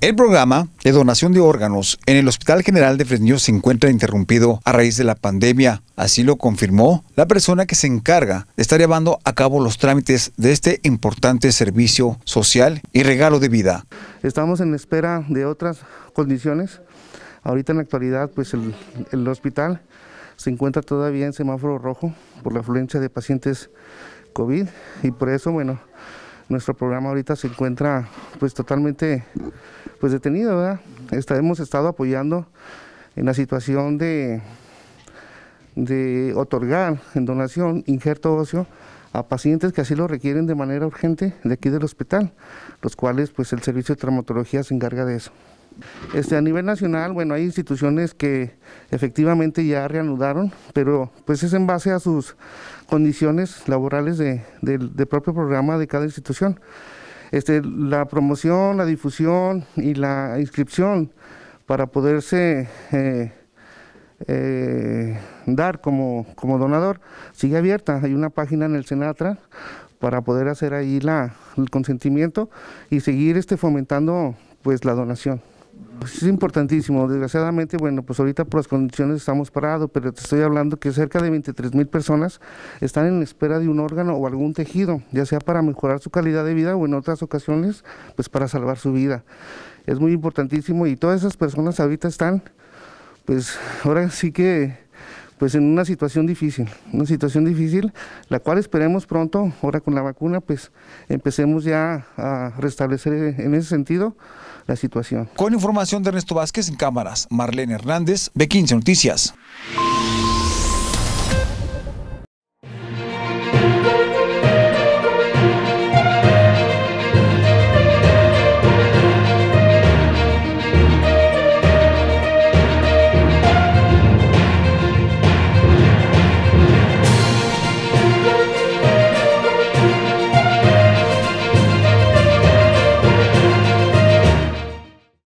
El programa de donación de órganos en el Hospital General de Fresnillo se encuentra interrumpido a raíz de la pandemia. Así lo confirmó la persona que se encarga de estar llevando a cabo los trámites de este importante servicio social y regalo de vida. Estamos en espera de otras condiciones. Ahorita en la actualidad, pues el hospital se encuentra todavía en semáforo rojo por la afluencia de pacientes COVID y por eso, bueno, nuestro programa ahorita se encuentra pues totalmente detenido, ¿verdad? Hemos estado apoyando en la situación de otorgar en donación injerto óseo a pacientes que así lo requieren de manera urgente de aquí del hospital, los cuales pues el servicio de traumatología se encarga de eso. A nivel nacional, bueno, hay instituciones que efectivamente ya reanudaron, pero pues es en base a sus condiciones laborales del propio programa de cada institución. La promoción, la difusión y la inscripción para poderse dar como donador sigue abierta. Hay una página en el Senatran para poder hacer ahí el consentimiento y seguir fomentando pues la donación. Es importantísimo. Desgraciadamente, bueno, pues ahorita por las condiciones estamos parados, pero te estoy hablando que cerca de 23,000 personas están en espera de un órgano o algún tejido, ya sea para mejorar su calidad de vida o en otras ocasiones, pues para salvar su vida. Es muy importantísimo y todas esas personas ahorita están, pues ahora sí que, pues en una situación difícil, la cual esperemos pronto, ahora con la vacuna, pues empecemos ya a restablecer en ese sentido la situación. Con información de Ernesto Vázquez en cámaras, Marlene Hernández, B15 Noticias.